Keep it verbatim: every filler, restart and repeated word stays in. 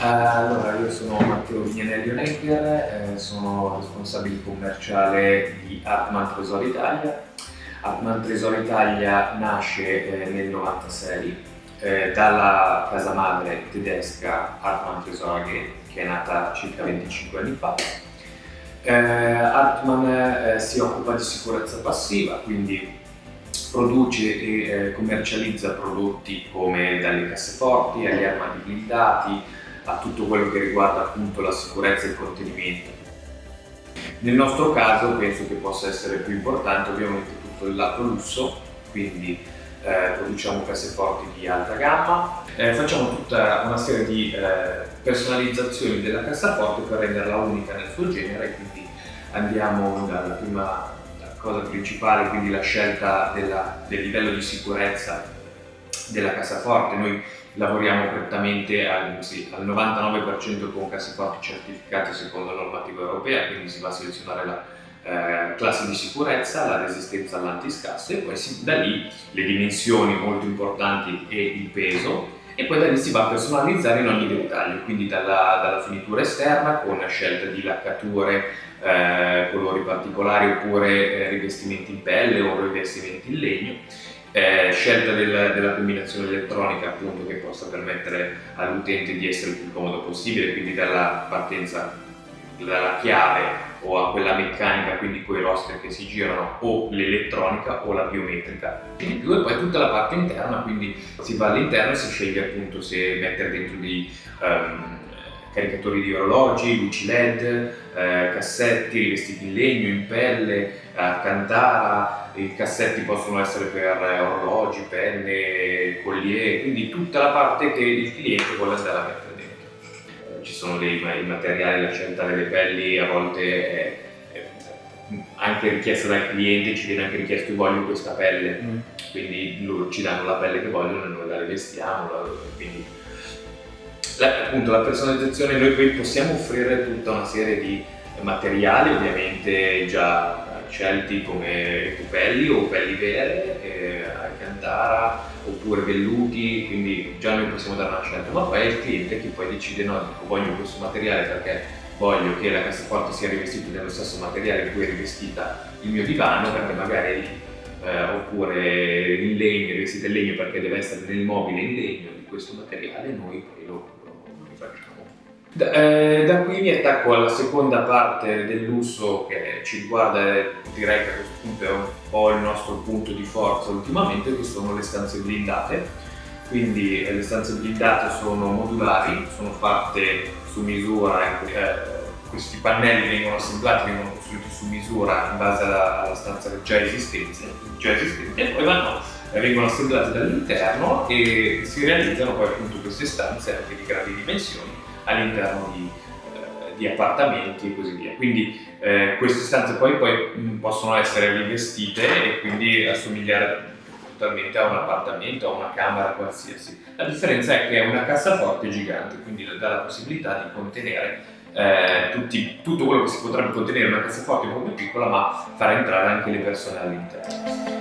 Allora, io sono Matteo Vignanelli Honegger, eh, sono responsabile commerciale di Hartmann Tresore Italia. Hartmann Tresore Italia nasce eh, nel novantasei eh, dalla casa madre tedesca Hartmann Tresore A G, che è nata circa venticinque anni fa. Eh, Hartmann eh, si occupa di sicurezza passiva, quindi produce e eh, commercializza prodotti come dalle casseforti agli armadi blindati, a tutto quello che riguarda appunto la sicurezza e il contenimento. Nel nostro caso penso che possa essere più importante ovviamente tutto il lato lusso, quindi eh, produciamo casseforti di alta gamma, eh, facciamo tutta una serie di eh, personalizzazioni della cassaforte per renderla unica nel suo genere, quindi andiamo dalla prima cosa principale, quindi la scelta della, del livello di sicurezza della cassaforte. Noi lavoriamo prettamente al, sì, al novantanove per cento con casseforti certificate secondo la normativa europea, quindi si va a selezionare la eh, classe di sicurezza, la resistenza all'antiscasso e poi si, da lì le dimensioni molto importanti e il peso, e poi da lì si va a personalizzare in ogni dettaglio, quindi dalla, dalla finitura esterna con scelta di laccature, eh, colori particolari oppure eh, rivestimenti in pelle o rivestimenti in legno. Eh, scelta del, della combinazione elettronica appunto che possa permettere all'utente di essere il più comodo possibile, quindi dalla partenza dalla chiave o a quella meccanica, quindi coi roster che si girano, o l'elettronica o la biometrica in più, e poi tutta la parte interna, quindi si va all'interno e si sceglie appunto se mettere dentro di um, caricatori di orologi, luci led, eh, cassetti rivestiti in legno, in pelle, alcantara. I cassetti possono essere per orologi, penne, collier, quindi tutta la parte che il cliente vuole andare a mettere dentro. Ci sono dei materiali, la scelta delle pelli a volte è, è anche richiesta dal cliente, ci viene anche richiesto: voglio questa pelle, mm. quindi loro ci danno la pelle che vogliono e noi la rivestiamo, quindi La, appunto la personalizzazione. Noi poi possiamo offrire tutta una serie di materiali ovviamente già scelti come pelli o pelli vere, eh, alcantara oppure velluti, quindi già noi possiamo dare una scelta, ma poi è il cliente che poi decide: no, dico, voglio questo materiale perché voglio che la cassaforte sia rivestita nello stesso materiale in cui è rivestita il mio divano, perché magari eh, oppure in legno, rivestita in legno perché deve essere nel mobile in legno di questo materiale, noi poi lo facciamo. Da, eh, da qui mi attacco alla seconda parte del lusso che ci riguarda, direi che a questo punto è un po' il nostro punto di forza ultimamente, che sono le stanze blindate. Quindi eh, le stanze blindate sono modulari, sono fatte su misura, eh, questi pannelli vengono assemblati, vengono costruiti su misura in base alla, alla stanza già esistente, già esistente e poi vanno, eh, vengono assemblati dall'interno e si realizzano poi appunto queste stanze anche di grandi dimensioni all'interno di, eh, di appartamenti e così via. Quindi eh, queste stanze poi, poi possono essere rivestite e quindi assomigliare totalmente a un appartamento, a una camera qualsiasi. La differenza è che è una cassaforte gigante, quindi dà la possibilità di contenere Eh, tutti, tutto quello che si potrebbe contenere in una cassaforte molto piccola, ma far entrare anche le persone all'interno.